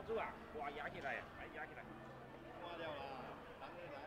老周啊，哇，压起来呀，哎，压起来，挂掉了，拿回来。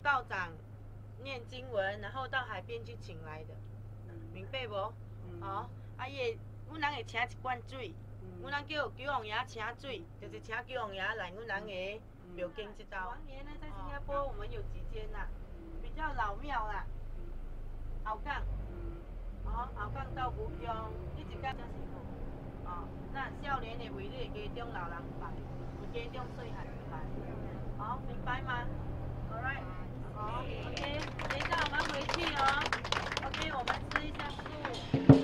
道长念经文，然后到海边去请来的，明白无？哦，啊伊会，阮人会请一罐水，阮人叫九王爷请水，就是请九王爷来阮人个庙经这道。王爷呢，在新加坡我们有几间呐，比较老庙啦，鳌港，哦，鳌港到古中，一直到真辛苦，哦，那少年的为你的家中老人拜，有家中细汉的拜，哦，明白吗 ？Alright。 好 ，OK， 等一下我们回去哦。OK， 我们吃一下素。